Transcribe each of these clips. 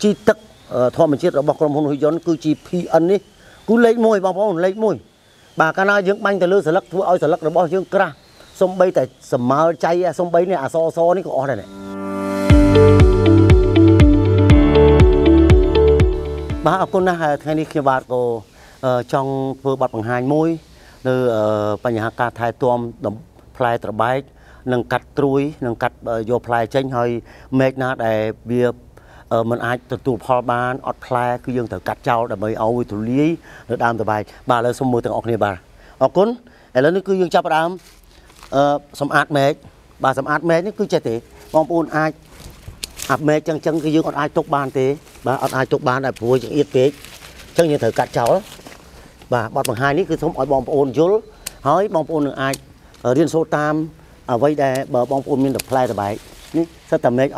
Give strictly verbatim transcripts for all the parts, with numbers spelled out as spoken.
chi tắc thọ mình chết ở bọc lòng hồn hồi gión cứ chi phi ân ấy cứ lấy môi bao bao lấy môi bà cana dưỡng banh từ lư sờ lắc thua ơi sờ lắc nó bao dưỡng cra sông bay tại sầm mờ chay sông bay này à so so này có này này bà ở con na thay đi khi bà cô trong vừa bật bằng hai môi từ bà nhà ca thay tuom đầm play tờ bike nâng cắt trui nâng cắt vô play tranh hơi make na để bia mình ai từ từ pha ban ọt play cứ dương thở cắt trâu để mới ao với thủ lý để đam tờ bike bà là sông môi từ ọt này bà ở con ở lớn cứ dương chắp đam sầm ạt mẹ bà sầm ạt mẹ cứ chạy thế mong buồn ai ạt mẹ chăng chăng cứ dương ọt ai chúc ban thế bà ọt ai chúc ban này vui chẳng ít thế chăng như thở cắt trâu bà bọt bằng hai ní cứ sống ở bom ôn dốt hỏi bom ôn ai ở riêng số tam ở vây đè bờ bom ôn miền được play tờ bài ní sao tầm mấy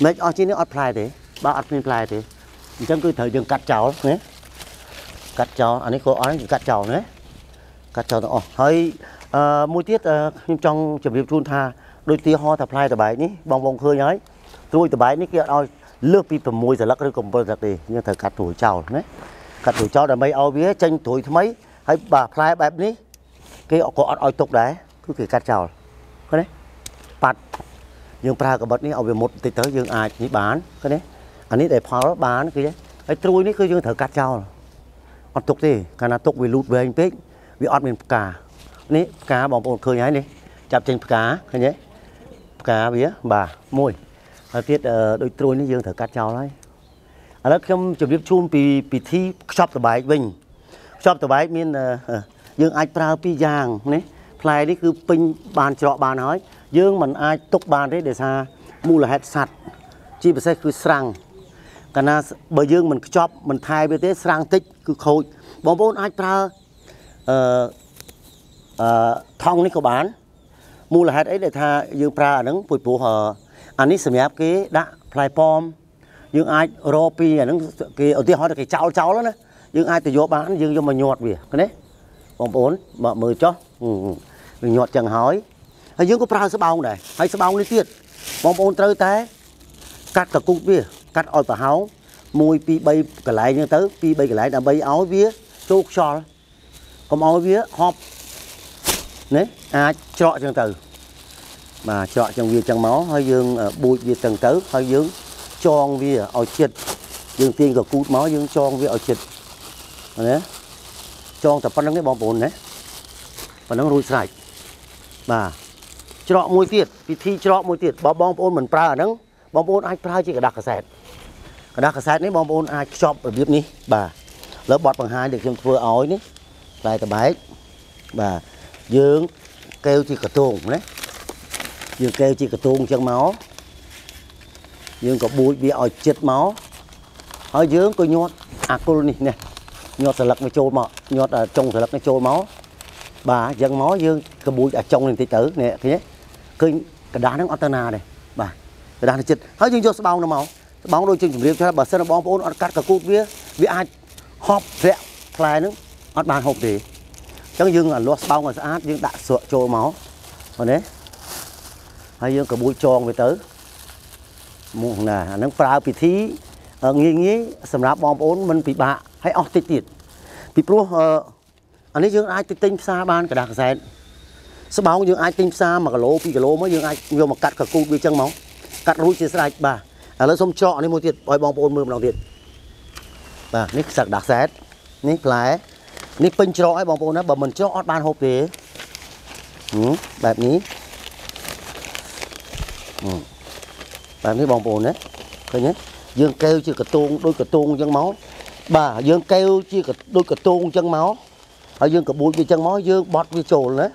mấy ở trên ní ở play thế ba ở miền play thế chẳng cứ thời gian cắt cháu nhé cắt cháu anh ấy có anh chỉ cắt cháu nhé cắt cháu đó hỏi mùi tiết trong chuẩn bị chun tha đôi tí ho tập play tờ bài ní bom bom khơi nhói tôi tờ bài ní kia đôi lướt pin tầm mùi giờ lắc rồi cầm bơ giặt đi nhưng thời cắt tuổi cháu nhé cắt tuổi cháu là mấy ao bía tranh tuổi mấy hay bà play bẹp ní cái họ có oi tục đấy cứ kể cắt cháu cái đấy bạt dương pra cái bật ní ao về một tới tới dương ai ní bán cái đấy anh ấy để pháo bán cái đấy cái trôi ní cứ dương thở cắt cháu oi tục đi cái nào tục vì lụt về anh biết vì oi mình cá ní cá bỏ bột khơi nhái đi chạm trên cá cái đấy cá bía bà môi tiết đôi trôi ní dương thở cắt cháu đấy ở đó không chuẩn bị chun pì pì thi shop tờ bài mình shop tờ bài miền dương ai prao pi giang này play đấy cứ pin bàn trọ bàn nói dương mình ai tục bàn đấy để xa mua là hết sạch chỉ phải xe cứ srang cả na bởi dương mình chop mình thay với thế srang tích cứ khôi bóng vốn ai prao thong đấy có bán mua là hết ấy để tha dương prao đứng phụt phù hờ anh ấy xem nháp cái đã play pom dương ai ro pi à đứng cái ở tiếng hỏi là cái cháu cháu đó nè dương ai từ vô bán dương vô mà nhọt về cái đấy bom bốn mà mười cho mình nhọt chẳng hỏi hay dương có prao số bao này hay số bao đi tiệt bom bốn tới té cắt cả cục bia cắt oi và háo mùi pi bay cả lại như tới pi bay cả lại là bay áo bia chốt sò không áo bia họp đấy à chọi chẳng từ mà chọi chẳng bia chẳng máu hay dương bụi bia chẳng tới hay dương chong bia ở chật dương tiên cả cút máu dương chong bia ở chật đấy chong tập phân năng cái bom bồn đấy phân năng rui sải bà trọ môi tiệt vì thi trọ môi tiệt bom bom bồn mình pra nắng bom bồn ai pra chỉ cả đặc cả sẹt cả đặc cả sẹt đấy bom bồn ai chop ở biết ní bà lớp bọt bằng hai được trong vừa ói ní lại tập bái bà dương kêu chỉ cả tuồng đấy dương kêu chỉ cả tuồng chân máu dương có bụi bị ở chật máu ở dương có nhót à cô này nè nhọt sờ lật nó trôi máu nhọt ở trong sờ lật nó trôi máu bà dân máu dương cái bụi ở trong này thì tử nè cái cái đá nó antena này bà cái đá nó chật hết dương vô bao nó máu bao đôi chân chìm riêng cho bà sơn nó bom bốn ăn cắt cả cút vía vì ai họp rẹo phai nữa ăn bàn hộp gì chẳng dương là loa bao người sát dương đã sụa trôi máu còn đấy hay dương cái bụi tròn về tử một là nó phá bị thí nghi nghi sầm lá bom bốn mình bị bạ hay ọt tít tít bị pro anh ấy dương ai tinh xa ban cả đặc sản số bao dương ai tinh xa mà cả lỗ pi cả lỗ mới dương ai vô mà cắt cả cụt bị chân máu cắt rúi trên sạch bà à nó xong trọ này một tiệt bòi bom bốn mươi đồng tiền bà nick sạc đặc sản nick lái nick pin trọ ấy bom bốn đó bà mình cho ọt ban hộp thếแบบนี้ แบบนี้ bom bốn đấy coi nhé dương kêu chưa cả tuôn đôi cả tuôn chân máu bà dương kêu chia đôi cả tuôn chân máu ở dương cả bụi vì chân máu dương bọt vì trồn đấy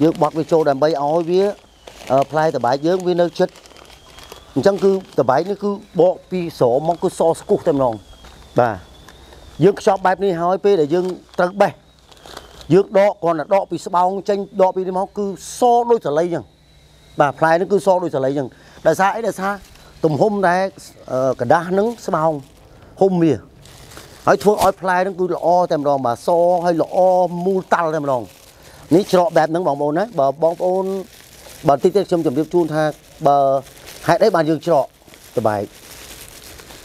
dương bọt vì trồn đầm bay ói vía play tờ bãi dương với nơi chết chẳng cứ tờ bãi nó cứ bọ pi sổ mong cứ so súc thêm nòng bà dương shop bẹp đi hói pê để dương trăng bè dương đọ còn là đọ vì sao bao tranh đọ vì máu cứ so đôi trở lấy nhằng bà play nó cứ so đôi trở lấy nhằng đại xa ấy đại xa tùm hôm nay cả đá nứng sao bao hôm mìa hãy thua oi play nó cứ lọ tem rong bà so hay lọ mu tao tem rong ní trọ bẹp nắng bóng ôn đấy bà bóng ôn bà tít tít trong chuẩn bị chun tha bà hãy đấy bà dương trọ tờ bài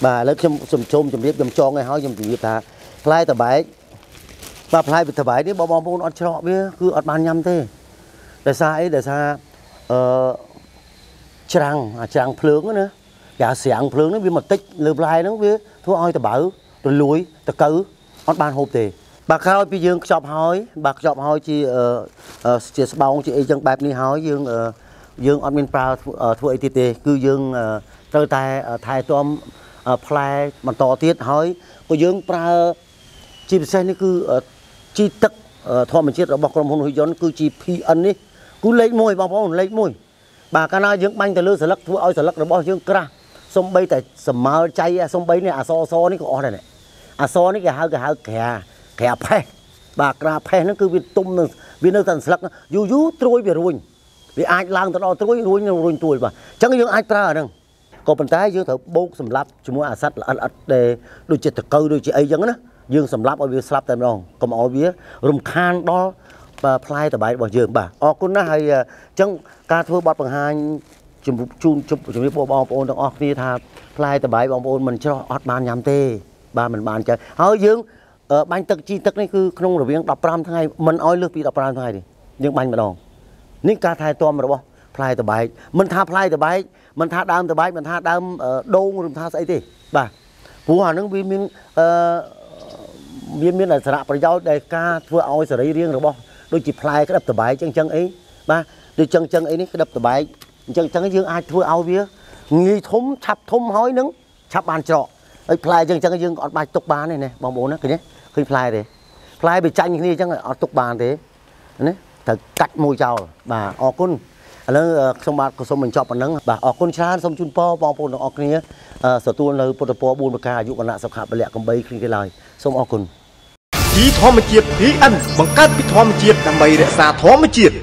bà lớp chôm chôm chôm chôm chôm chôm chôm ngày hói chôm chôm ta play tờ bài bà play tờ bài đấy bom bom bom ọt chọ bia cứ ọt bàn nhâm thế để xa ấy để xa trăng trăng phướng nữa giả sáng phướng nó bị một tích lừa play nó bia thua oi tờ bảo tờ lùi tờ cử ọt bàn hộp tề bà khao bây giờ chọc hói bà chọc hói chi chia bóng chi ấy chẳng bẹp đi hói dương dương ọt miền pha thua ấy tê cứ dương từ tay thay tôm play mà to tiết hói có dương pha chi xe nó cứ chi tức thua mình chết ở bọc lòng hồn hồi gió cứ chi phi ân đi cứ lấy môi bọc bóng lấy môi bà cái nào dương banh từ lư sờ lắc thua oi sờ lắc nó bọc dương ra xong bây tại sầm mờ chay xong bây này à so so này có này này à so này kìa hao kìa hao kìa kẻ phê bà ra phê nó cứ bị tung bị nó thần sặc dù dù trôi bị ruin bị ai lang từ đó trôi ruin ruin tuổi mà chẳng những ai tra đâu còn phần trái dương thợ bốc sầm lấp chúng mua à sắt là ăn ăn để đôi chân thực cơ đôi chân ấy giống đó dương sầm lấp ở bia sấp tầm đó còn ở bia rum khan đó và play từ bài bảo dương bà ở con nó hay chẳng ca thua bọt bằng hai chụp chun chụp chụp bộ bom ôn đang ở kia thà play từ bài bom ôn mình cho ọt bàn nhám tê bà mình bàn chơi hỡi dương bánh tật chi tật này cứ không được việc đập ram tháng ngày mình ói nước bị đập ram tháng ngày đi nhưng bánh mà đòn những ca thay to mà đúng không? Play từ bài mình tha play từ bài mình tha đam từ bài mình tha đam đô mình tha say thì bà phù hòa nước viên miên viên miên là sạ phải giao đại ca vừa ói sợi riêng đúng không? Đôi chỉ play cái đập từ bài chân chân ấy bà đôi chân chân ấy cái đập từ bài chân chân ấy dương ai thua ói vía nghi thúng chập thúng hói nứng chập bàn trọ ấy play chân chân ấy dương còn bài tục bàn này này bằng bố nó cái nhé khi play đấy, play bị tranh như thế chẳng là tục bàn thế, đấy, thật cắt môi chào bà ở con, là xong bà xong mình chọn bản năng bà ở con cha xong chun po po po nó ở kia, sở tuôn là po po buôn bạc ca dụ còn lại sập khạp bể lẹ cầm bay khi cái lời xong ở con. Thí thom chiết thí ăn bằng cách thom chiết làm bay để xa thom chiết.